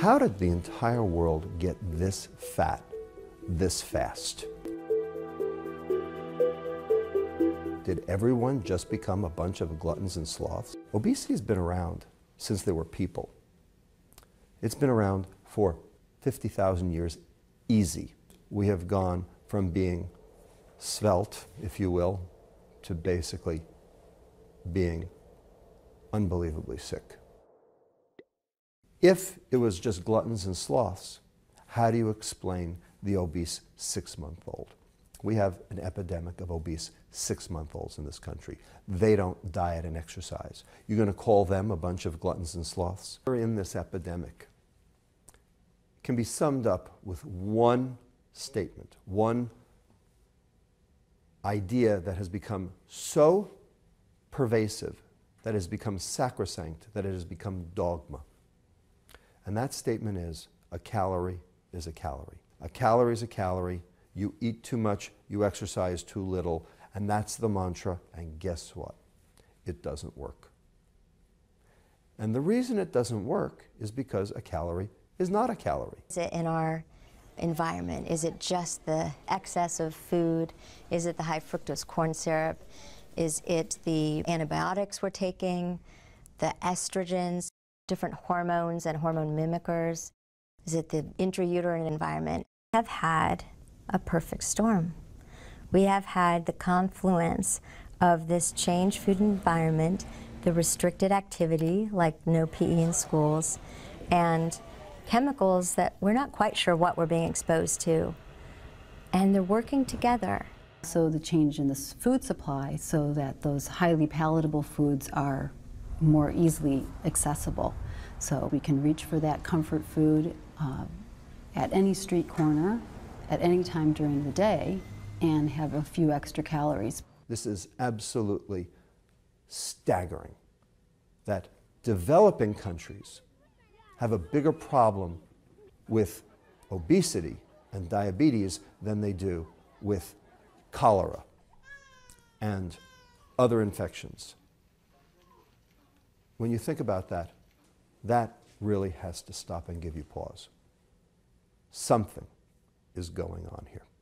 How did the entire world get this fat, this fast? Did everyone just become a bunch of gluttons and sloths? Obesity's been around since there were people. It's been around for 50,000 years, easy. We have gone from being svelte, if you will, to basically being unbelievably sick. If it was just gluttons and sloths, how do you explain the obese six-month-old? We have an epidemic of obese six-month-olds in this country. They don't diet and exercise. You're going to call them a bunch of gluttons and sloths? We're in this epidemic. It can be summed up with one statement, one idea that has become so pervasive, that has become sacrosanct, that it has become dogma. And that statement is, a calorie is a calorie. A calorie is a calorie. You eat too much, you exercise too little, and that's the mantra, and guess what? It doesn't work. And the reason it doesn't work is because a calorie is not a calorie. Is it in our environment? Is it just the excess of food? Is it the high fructose corn syrup? Is it the antibiotics we're taking, the estrogens, different hormones and hormone mimickers? Is it the intrauterine environment? We have had a perfect storm. We have had the confluence of this changed food environment, the restricted activity, like no PE in schools, and chemicals that we're not quite sure what we're being exposed to. And they're working together. So the change in the food supply so that those highly palatable foods are more easily accessible. So we can reach for that comfort food at any street corner, at any time during the day, and have a few extra calories. This is absolutely staggering that developing countries have a bigger problem with obesity and diabetes than they do with cholera and other infections. When you think about that, that really has to stop and give you pause. Something is going on here.